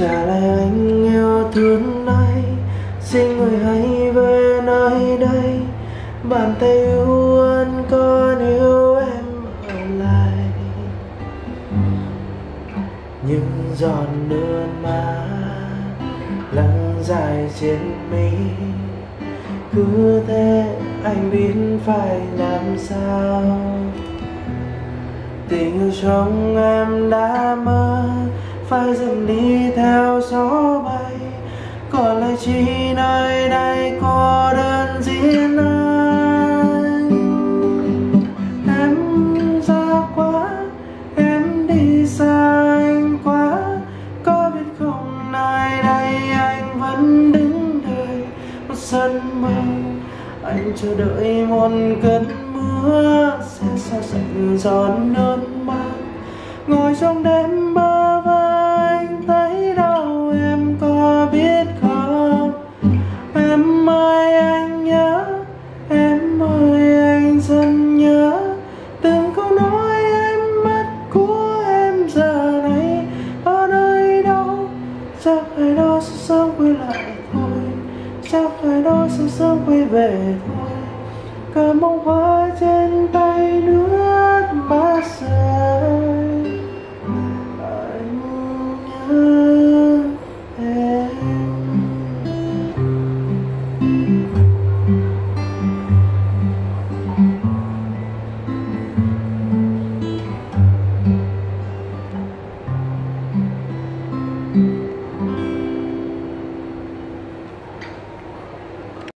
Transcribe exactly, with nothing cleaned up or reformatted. trả lại anh yêu thương anh. Xin người hãy về nơi đây, bàn tay yêu anh còn yêu em ở lại. Những giọt nước mắt lăn dài trên mi, cứ thế anh biết phải làm sao. Tình yêu trong em đã mơ phải dần đi theo gió bay, còn lại chỉ nơi đây cô đơn riêng anh. Em xa quá, em đi xa anh quá, có biết không nơi đây anh vẫn đứng đợi một sân mây. Anh chờ đợi một cơn mưa sẽ xóa sạch giọt nước mắt. Ngồi trong đêm bơ vơ anh thấy đau, em có biết không? Em ơi anh nhớ, em ơi anh dần nhớ. Từng câu nói em mất của em giờ này ở nơi đâu? Chắc phải đó sẽ sớm quay lại thôi, chắc phải đó sẽ sớm quay về thôi. Cả bông hoa trên tay nước mắt rơi.